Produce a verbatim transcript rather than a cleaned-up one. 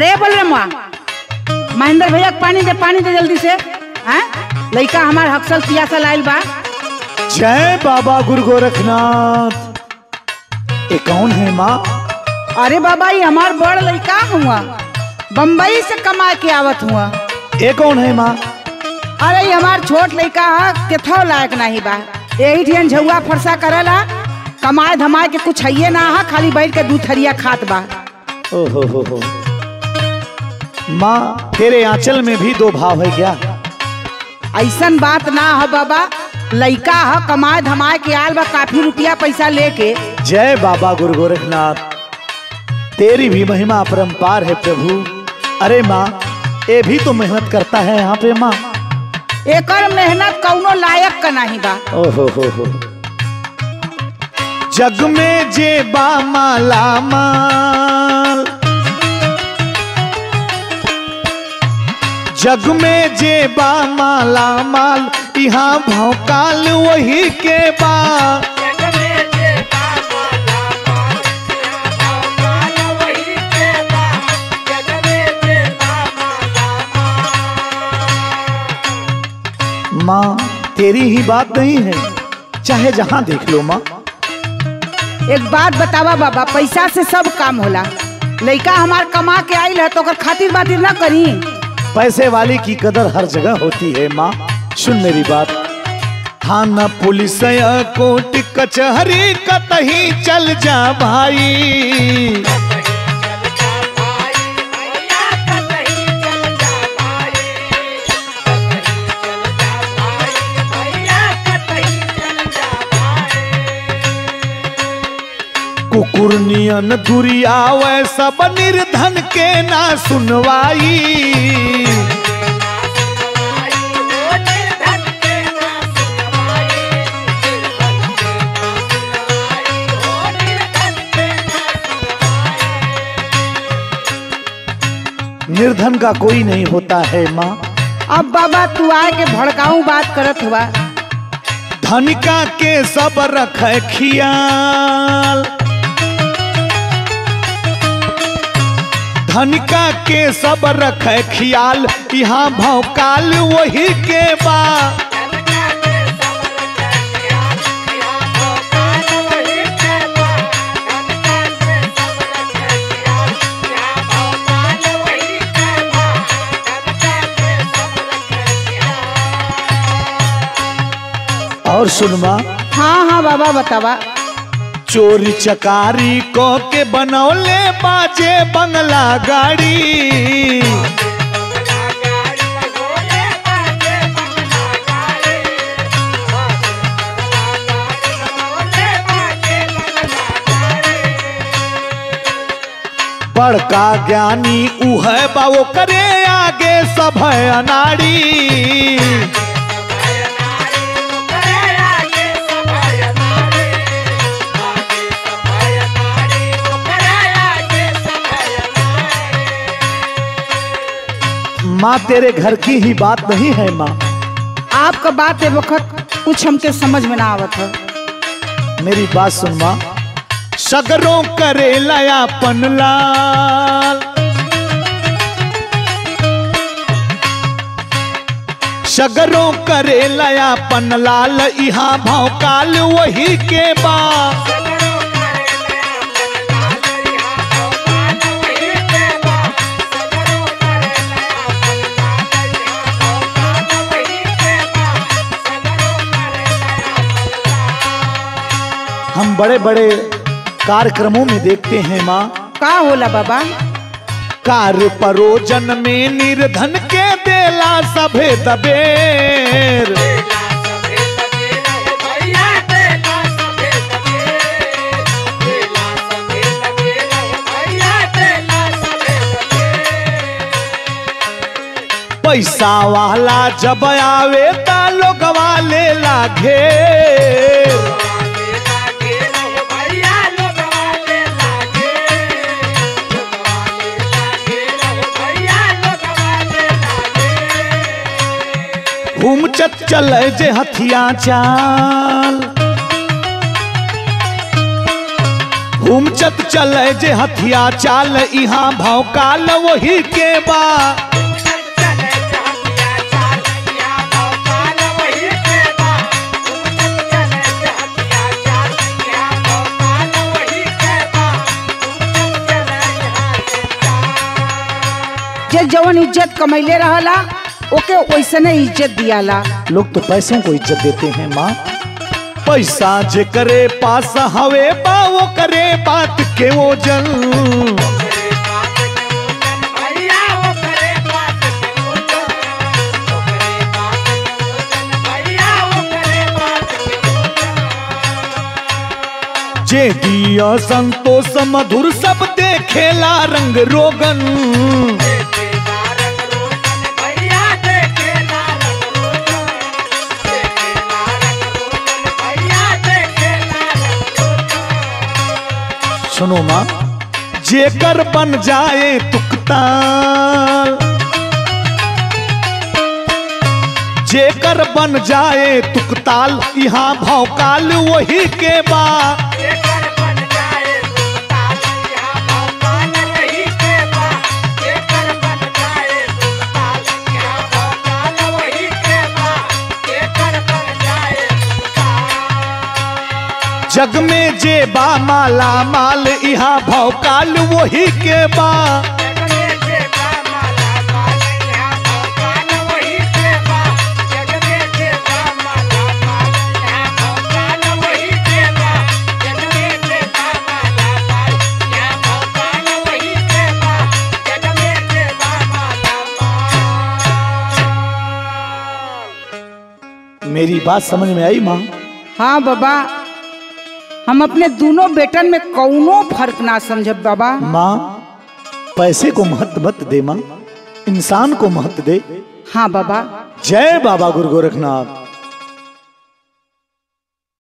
अरे बलराम महेंद्र भैया पानी दे पानी दे जल्दी से। लड़का हमार हक्सल पियासा लायल बा। जय बाबा गुरु गोरखनाथ। ये कौन है माँ? अरे बाबा ये हमार बड़ लड़का हुआ, बम्बई से कमा के आवत हुआ। ये कौन है माँ? अरे ये हमार छोट लड़का है, केथो लायक नहीं बा, यही ठियन झुआ फरसा करला, कमाए धमाए के कुछ है ना, है खाली बैठ के दूध थरिया खात बा। ओहो हो हो माँ, तेरे आंचल में भी दो भाव है क्या? ऐसन बात ना है बाबा, लड़का है कमाए धमाए के आल बा, काफी रुपया पैसा लेके। जय बाबा गुरु गोरखनाथ, तेरी भी महिमा अपरंपार है प्रभु। अरे माँ ये भी तो मेहनत करता है यहाँ पे माँ। एक और मेहनत कौनो लायक का नहीं बा। ओहो हो हो जग में जेबा माला माल, जग में जेबा माला माल, यहाँ भौकाल वही के बा। माँ तेरी ही बात नहीं है, चाहे जहाँ देख लो माँ। एक बात बतावा बाबा, पैसा से सब काम होला, लड़का हमार कमा के आइल है तो अगर खातिर बातिर ना करी। पैसे वाले की कदर हर जगह होती है माँ। सुन मेरी बात, थाना पुलिस या कोर्ट कचहरी कतहीं चल जा भाई, कुकुर नियन दुरिया वैसा निर्धन के ना सुनवाई। निर्धन का कोई नहीं होता है माँ। अब बाबा तू आके भड़काऊ बात करत हुआ। धनिका के सब रख खियाल, धनिका के सब रखे ख्याल, यहाँ भौकाल वही के बा। और सुनमा। हाँ हाँ बाबा बतावा। चोरी चकारी को के बनौले बाजे बंगला गाड़ी, बड़का ज्ञानी ऊ है बा, वो करे आगे सब है अनाड़ी। माँ तेरे घर की ही बात नहीं है माँ। आपका बात वक्त कुछ हमके समझ में ना आवत है। मेरी बात सुन माँ। सगरों करे लाया पनलाल, सगरों करे लाया पनलाल, यहाँ भौकाल वही के बा। हम बड़े बड़े कार्यक्रमों में देखते हैं माँ। का होला बाबा? कार परोजन में निर्धन के देला सभे दबेर, पैसा वाला जब आवे ता लोग वाले लागे, घूमचत चले जे हथिया चाल, उमचत चले जे हथिया चाल इहा भौकाल वही के बा। जे जवन इज्जत कमैले रहला ओके वैसने इज्जत दियाला। लोग तो पैसों को इज्जत देते हैं माँ। पैसा जे करे पास हवे बा वो करे बात के वो जन। जे दिया संतोष मधुर सब देखेला रंग रोगन। सुनो माँ, जेकर बन जाए तुकताल, जेकर बन जाए तुकताल यहाँ भौकाल वही के बा। जग में जे बा माला माल इहा भौकाल वही के बा। मेरी बात समझ में आई माँ? हाँ बाबा, हम अपने दोनों बेटन में कौनो फर्क ना समझब बाबा। माँ, पैसे को महत्व मत दे माँ, इंसान को महत्व दे। हाँ बाबा। जय बाबा गुरु गोरखनाथ।